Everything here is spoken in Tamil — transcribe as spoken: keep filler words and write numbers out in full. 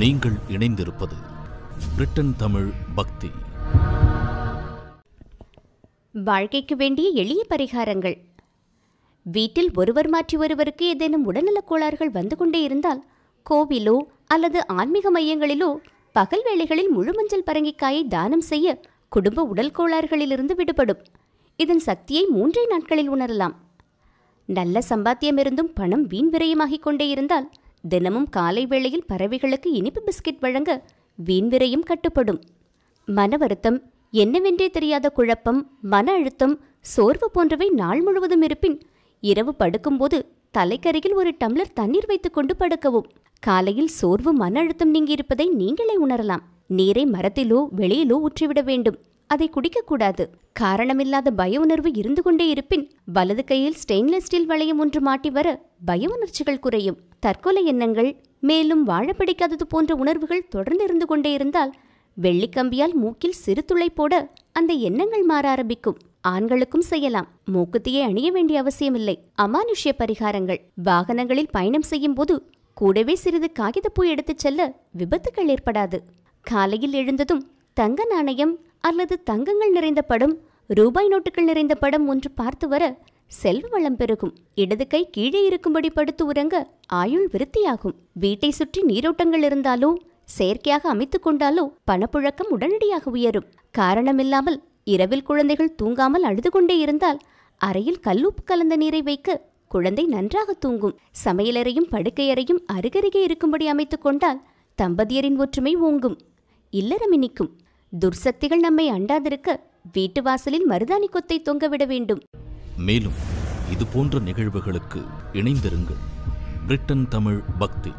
நீங்கள் இணைந்திருப்பது பிரிட்டன் தமிழ் பக்தி. வாழ்க்கைக்கு வேண்டிய எளிய பரிகாரங்கள். வீட்டில் ஒருவர் மாற்றி ஒருவருக்கு ஏதேனும் உடல்நலக் கோளாறுகள் வந்து கொண்டே இருந்தால் கோவிலோ அல்லது ஆன்மீக மையங்களிலோ பகல் வேளைகளில் முழுமஞ்சள் பரங்கிக்காயை தானம் செய்ய குடும்ப உடல் கோளாறுகளிலிருந்து விடுபடும். இதன் சக்தியை மூன்றே நாட்களில் உணரலாம். நல்ல சம்பாத்தியம் இருந்தும் பணம் வீண் விரயமாகிக் கொண்டே இருந்தால் தினமும் காலை வேளையில் பறவைகளுக்கு இனிப்பு பிஸ்கட் வழங்க வீண் விரயம் கட்டுப்படும். மன வருத்தம், என்னவென்றே தெரியாத குழப்பம், மன அழுத்தம், சோர்வு போன்றவை நாள் முழுவதும் இருப்பின் இரவு படுக்கும்போது தலைக்கருகில் ஒரு டம்ளர் தண்ணீர் வைத்துக்கொண்டு படுக்கவும். காலையில் சோர்வு மன அழுத்தம் நீங்கியிருப்பதை நீங்களே உணரலாம். நீரை மரத்திலோ வெளியிலோ ஊற்றிவிட வேண்டும். அதை குடிக்கக்கூடாது. காரணமில்லாத பய உணர்வு இருந்து கொண்டே இருப்பின் வலது கையில் ஸ்டெயின்லெஸ் ஸ்டீல் வளையம் ஒன்று மாட்டி வர பய உணர்ச்சிகள் குறையும். தற்கொலை எண்ணங்கள், மேலும் வாழ பிடிக்காதது போன்ற உணர்வுகள் தொடர்ந்து இருந்து கொண்டே இருந்தால் வெள்ளிக்கம்பியால் மூக்கில் சிறு துளை போட அந்த எண்ணங்கள் மாற ஆரம்பிக்கும். ஆண்களுக்கும் செய்யலாம். மூக்குத்தியை அணிய வேண்டிய அவசியமில்லை. அமானுஷ்ய பரிகாரங்கள். வாகனங்களில் பயணம் செய்யும் போது கூடவே சிறிது காகிதப்பூ எடுத்துச் செல்ல விபத்துகள் ஏற்படாது. காலையில் எழுந்ததும் தங்க நாணயம் அல்லது தங்கங்கள் நிறைந்த படம், ரூபாய் நோட்டுகள் நிறைந்த படம் ஒன்று பார்த்து வர செல்வ வளம் பெருகும். இடது கை கீழே இருக்கும்படி படுத்து உறங்க ஆயுள் விருத்தியாகும். வீட்டை சுற்றி நீரோட்டங்கள் இருந்தாலோ செயற்கையாக அமைத்து கொண்டாலோ பணப்புழக்கம் உடனடியாக உயரும். காரணமில்லாமல் இரவில் குழந்தைகள் தூங்காமல் அழுது கொண்டே இருந்தால் அறையில் கல்லுப்பு கலந்த நீரை வைக்க குழந்தை நன்றாக தூங்கும். சமையலறையும் படுக்கையறையும் அருகருகே இருக்கும்படி அமைத்து கொண்டால் தம்பதியரின் ஒற்றுமை ஓங்கும், இல்லறம் இனிக்கும். துர்சக்திகள் நம்மை அண்டாதிருக்க வீட்டு வாசலில் மருதாணி கொத்தை தொங்கவிட வேண்டும். மேலும் இதுபோன்ற நிகழ்வுகளுக்கு இணைந்திருங்கள் பிரிட்டன் தமிழ் பக்தி.